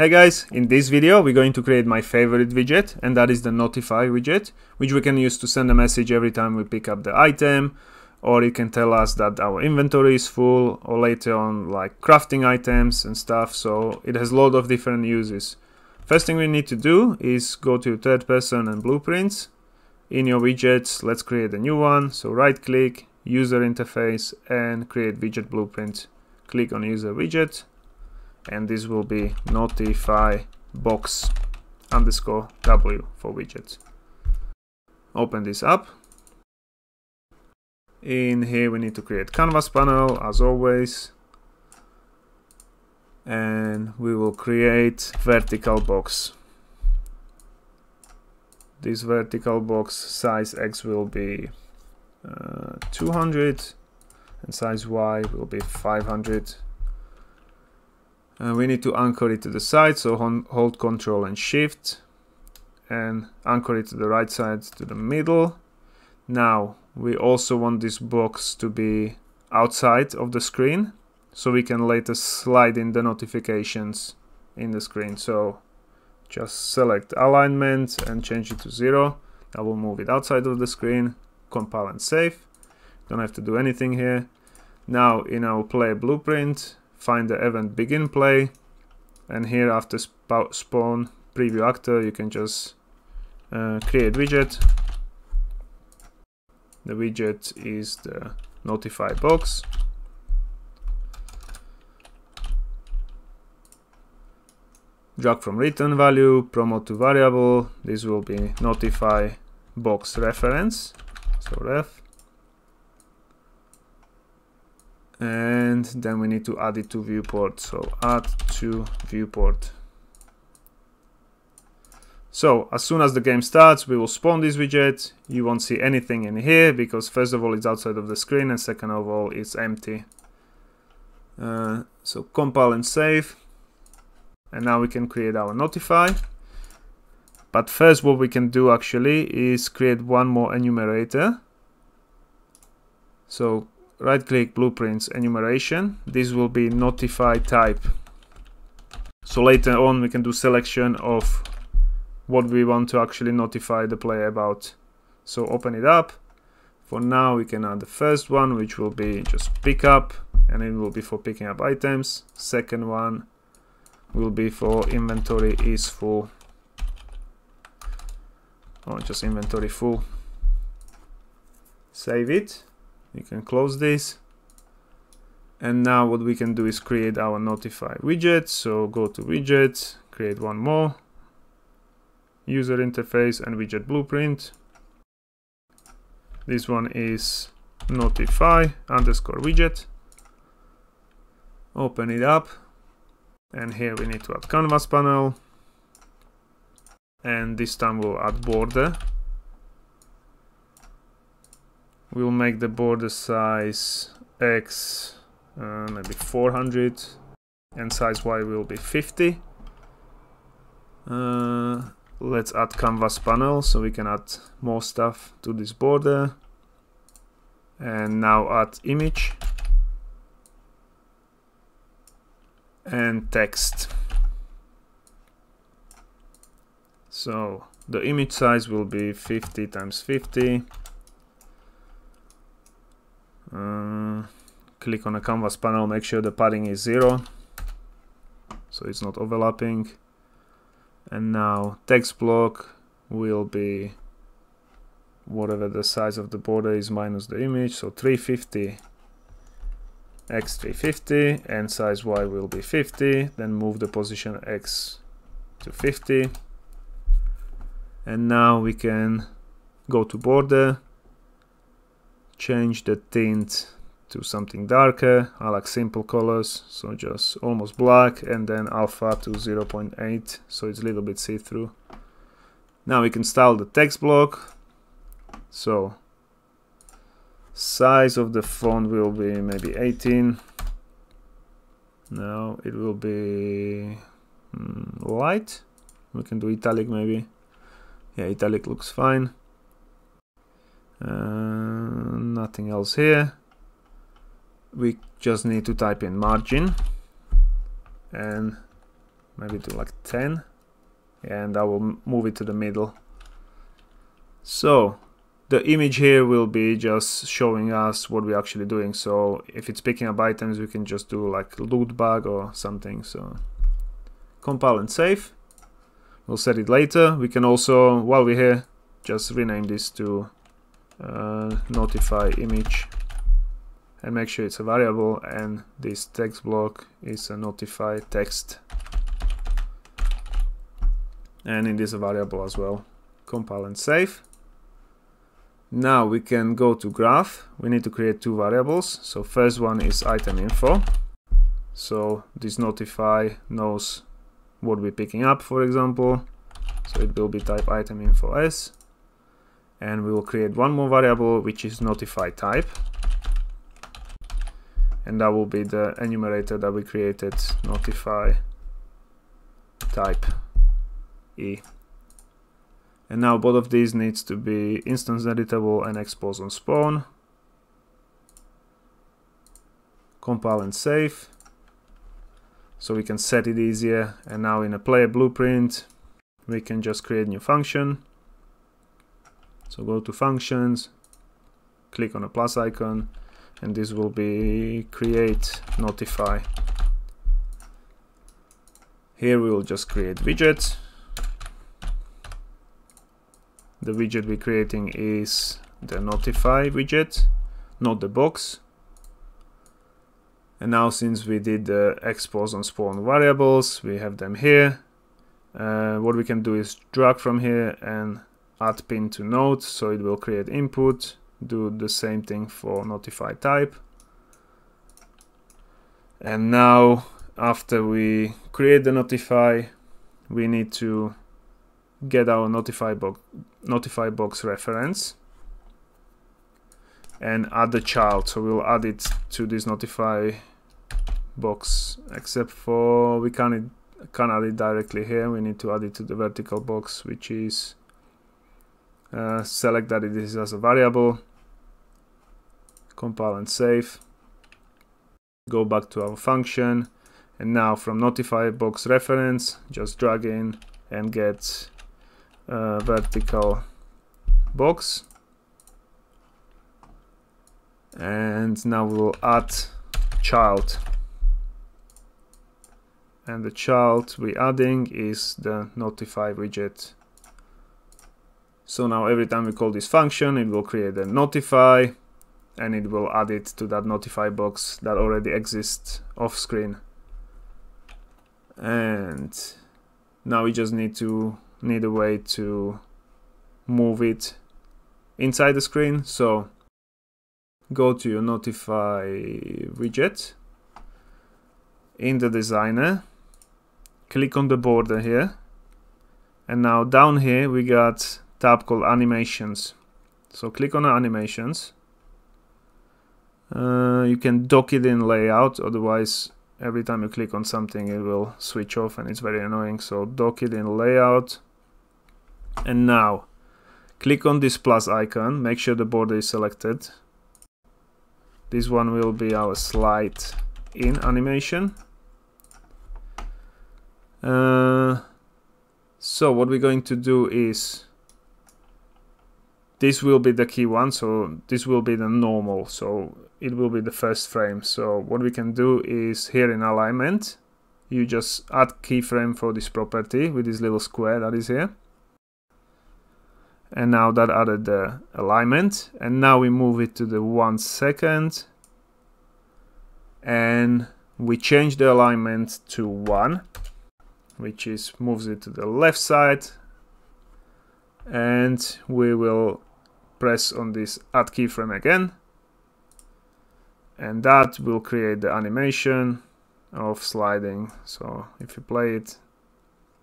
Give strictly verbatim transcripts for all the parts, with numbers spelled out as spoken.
Hey guys, in this video we're going to create my favorite widget, and that is the notify widget, which we can use to send a message every time we pick up the item, or it can tell us that our inventory is full, or later on like crafting items and stuff. So it has a lot of different uses. First thing we need to do is go to third person and blueprints. In your widgets, let's create a new one. So right click, user interface, and create widget blueprint. Click on user widget, and this will be notify box underscore w for widget. Open this up. In here we need to create canvas panel as always, and we will create vertical box. This vertical box size X will be uh, two hundred and size Y will be five hundred. Uh, we need to anchor it to the side, so hold Control and Shift and anchor it to the right side, to the middle. Now we also want this box to be outside of the screen, so we can later slide in the notifications in the screen. So just select alignment and change it to zero. That will move it outside of the screen. Compile and save. Don't have to do anything here. Now in our play blueprint, find the event begin play, and here after spawn preview actor you can just uh, create widget. The widget is the notify box, drag from return value, promote to variable. This will be notify box reference, so ref, and then we need to add it to viewport, so add to viewport. So as soon as the game starts, we will spawn this widget. You won't see anything in here because first of all it's outside of the screen, and second of all it's empty. Uh, so compile and save, and now we can create our notify. But first what we can do actually is create one more enumerator. So right click, blueprints, enumeration. This will be notify type, so later on we can do selection of what we want to actually notify the player about. So open it up. For now we can add the first one, which will be just pick up, and it will be for picking up items. Second one will be for inventory is full, or just inventory full. Save it. You can close this. And now what we can do is create our notify widget. So go to widget, create one more, user interface and widget blueprint. This one is notify underscore widget. Open it up, and here we need to add canvas panel, and this time we'll add border. We'll make the border size X uh, maybe four hundred, and size Y will be fifty. Uh, let's add canvas panel so we can add more stuff to this border, and now add image and text. So the image size will be fifty times fifty. Uh, click on a canvas panel, make sure the padding is zero so it's not overlapping. And now text block will be whatever the size of the border is minus the image, so three fifty by three fifty, and size Y will be fifty. Then move the position X to fifty, and now we can go to border, change the tint to something darker. I like simple colors, so just almost black, and then alpha to zero point eight, so it's a little bit see-through. Now we can style the text block, so size of the font will be maybe eighteen. Now it will be mm, light. We can do italic maybe. Yeah, italic looks fine. Uh, nothing else here. We just need to type in margin and maybe to like ten, and I will move it to the middle. So the image here will be just showing us what we're actually doing. So if it's picking up items, we can just do like loot bug or something. So compile and save. We'll set it later. We can also, while we're here, just rename this to uh, notify image and make sure it's a variable, and this text block is a notify text, and it is a variable as well. Compile and save. Now we can go to graph. We need to create two variables. So first one is item info. So this notify knows what we're picking up, for example. So it will be type item info as, and we will create one more variable, which is notify type. And that will be the enumerator that we created, notify type E. And now both of these needs to be instance editable and expose on spawn. Compile and save. So we can set it easier. And now in a player blueprint, we can just create new function. So go to functions, click on a plus icon, and this will be create notify. Here we will just create widgets. The widget we're creating is the notify widget, not the box. And now, since we did the expose on spawn variables, we have them here. Uh, what we can do is drag from here and add pin to node, so it will create input. Do the same thing for notify type. And now, after we create the notify, we need to get our notify box notify box reference and add the child. So we'll add it to this notify box, except for we can't can't add it directly here. We need to add it to the vertical box, which is uh, select that it is as a variable. Compile and save. Go back to our function, and now from notify box reference, just drag in and get Uh, vertical box, and now we'll add child, and the child we're adding is the notify widget. So now every time we call this function, it will create a notify and it will add it to that notify box that already exists off screen. And now we just need to need a way to move it inside the screen. So go to your notify widget in the designer, click on the border here, and now down here we got a tab called animations. So click on animations. Uh, you can dock it in layout, otherwise every time you click on something it will switch off and it's very annoying. So dock it in layout. And now click on this plus icon, make sure the border is selected. This one will be our slide in animation. Uh, so what we're going to do is, this will be the key one, so this will be the normal, so it will be the first frame. So what we can do is, here in alignment, you just add keyframe for this property with this little square that is here. And now that added the alignment, and now we move it to the one second, and we change the alignment to one, which is moves it to the left side, and we will press on this add keyframe again, and that will create the animation of sliding. So if you play it,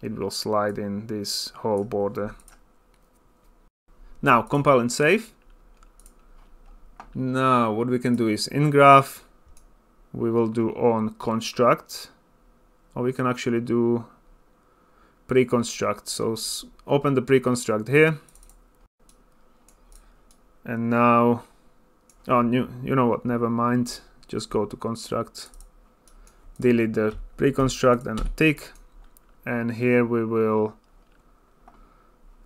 it will slide in this whole border. Now compile and save. Now what we can do is, in graph we will do on construct, or we can actually do pre-construct. So open the pre-construct here, and now oh new you know what never mind just go to construct, delete the pre-construct and a tick, and here we will,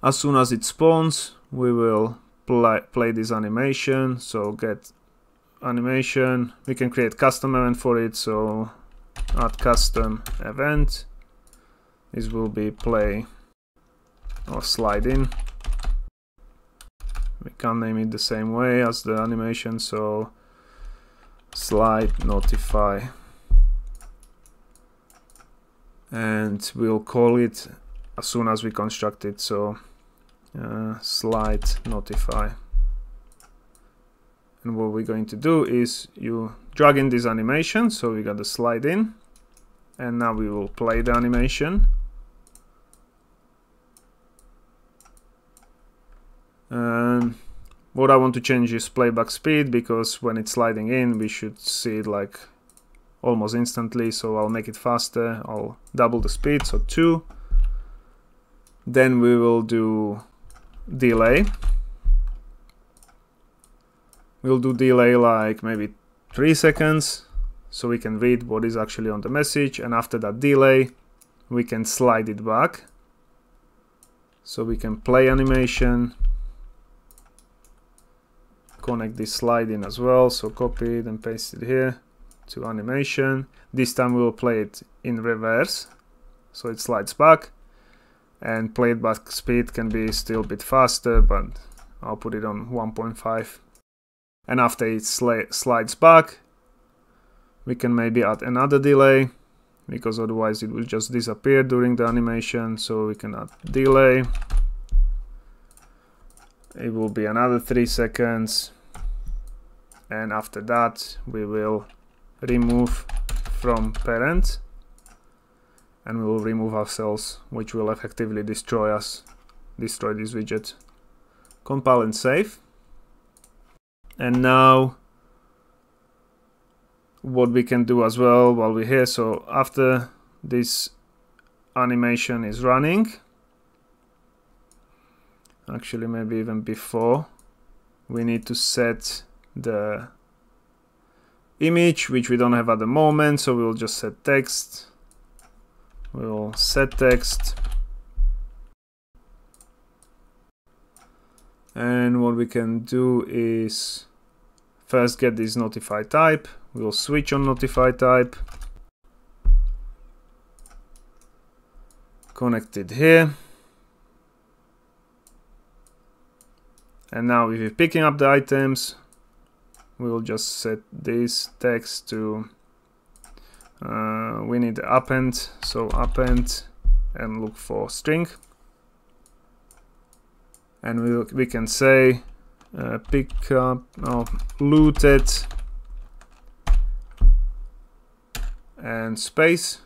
as soon as it spawns, we will play, play this animation. So get animation, we can create custom event for it, so add custom event. This will be play or slide in. We can name it the same way as the animation, so slide notify, and we'll call it as soon as we construct it, so uh, slide notify. And what we're going to do is you drag in this animation, so we got the slide in, and now we will play the animation. Um, what I want to change is playback speed, because when it's sliding in we should see it like almost instantly, so I'll make it faster. I'll double the speed, so two. Then we will do delay. We'll do delay like maybe three seconds, so we can read what is actually on the message, and after that delay we can slide it back, so we can play animation. Connect this slide in as well, so copy it and paste it here to animation. This time we will play it in reverse, so it slides back, and playback speed can be still a bit faster, but I'll put it on one point five. And after it sli slides back, we can maybe add another delay, because otherwise it will just disappear during the animation, so we can add delay. It will be another three seconds, and after that we will remove from parent, and we will remove ourselves, which will effectively destroy us, destroy this widget. Compile and save. And now what we can do as well while we're here, so after this animation is running, actually maybe even before, we need to set the image, which we don't have at the moment, so we'll just set text. We'll set text, and what we can do is first get this notify type. We'll switch on notify type, connect it here. And now if we're picking up the items, we'll just set this text to, uh, we need append, so append and look for string. And we'll, we can say uh, pick up, no, looted and space.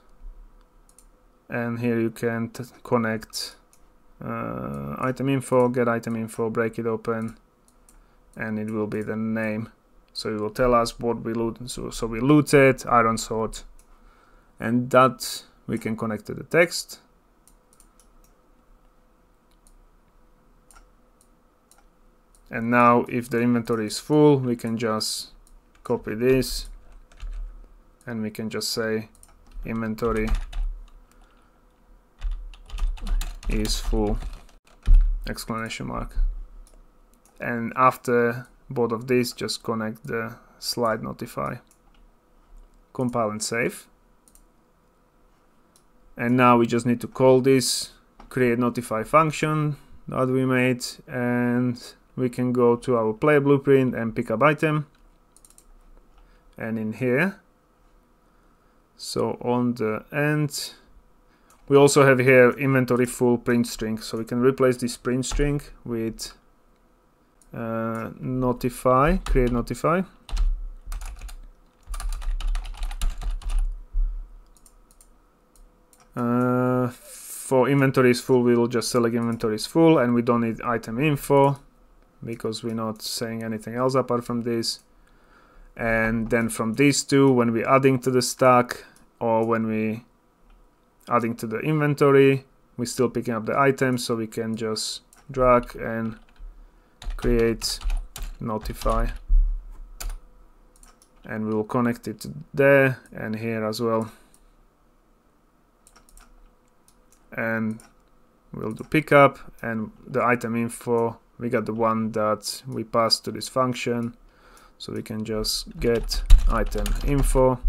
And here you can t connect Uh, item info, get item info, break it open, and it will be the name, so it will tell us what we loot. So, so we looted iron sword, and that we can connect to the text. And now if the inventory is full, we can just copy this, and we can just say inventory is full exclamation mark. And after both of these, just connect the slide notify. Compile and save. And now we just need to call this create notify function that we made, and we can go to our play blueprint and pick up item, and in here, so on the end, we also have here inventory full print string, so we can replace this print string with uh, notify, create notify. Uh, for inventory is full, we will just select inventory is full, and we don't need item info because we're not saying anything else apart from this. And then from these two, when we're adding to the stack or when we adding to the inventory, we're still picking up the items, so we can just drag and create notify, and we will connect it there and here as well. and we'll do pickup, and the item info, we got the one that we passed to this function, so we can just get item info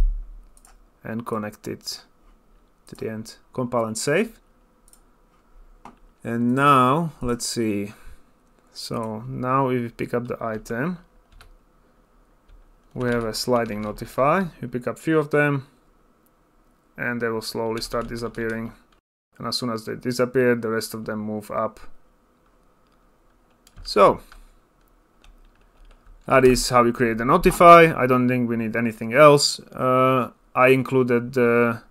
and connect it to the end. Compile and save. And now let's see. So now if we pick up the item, we have a sliding notify. We pick up few of them and they will slowly start disappearing. And as soon as they disappear, the rest of them move up. So that is how we create the notify. I don't think we need anything else. Uh, I included the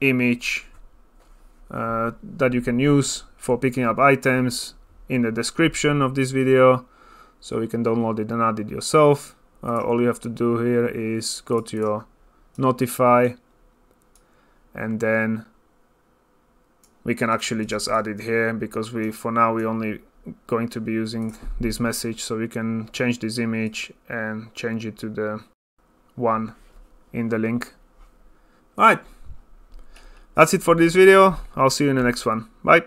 image uh, that you can use for picking up items in the description of this video, so you can download it and add it yourself. Uh, all you have to do here is go to your notify, and then we can actually just add it here, because we for now we only going to be using this message, so we can change this image and change it to the one in the link. All right, that's it for this video. I'll see you in the next one. Bye.